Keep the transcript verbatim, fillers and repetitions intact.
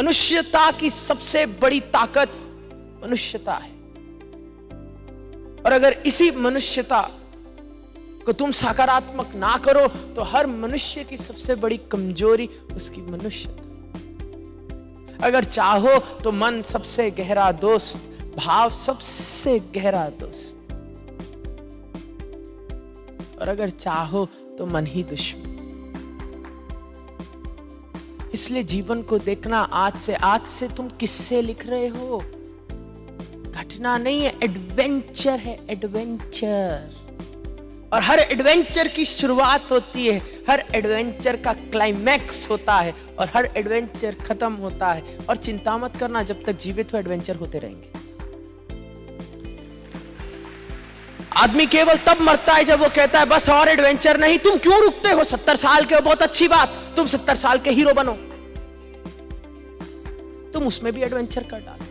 मनुष्यता की सबसे बड़ी ताकत मनुष्यता है। और अगर इसी मनुष्यता को तुम सकारात्मक ना करो तो हर मनुष्य की सबसे बड़ी कमजोरी उसकी मनुष्यता। अगर चाहो तो मन सबसे गहरा दोस्त, भाव सबसे गहरा दोस्त, और अगर चाहो तो मन ही दुश्मन। इसलिए जीवन को देखना, आज से आज से तुम किससे लिख रहे हो। घटना नहीं है, एडवेंचर है, एडवेंचर। और हर एडवेंचर की शुरुआत होती है, हर एडवेंचर का क्लाइमैक्स होता है, और हर एडवेंचर खत्म होता है। और चिंता मत करना, जब तक जीवित हो एडवेंचर होते रहेंगे। आदमी केवल तब मरता है जब वो कहता है बस और एडवेंचर नहीं। तुम क्यों रुकते हो? सत्तर साल के हो, बहुत अच्छी बात, तुम सत्तर साल के हीरो बनो। तुम उसमें भी एडवेंचर कर डालो।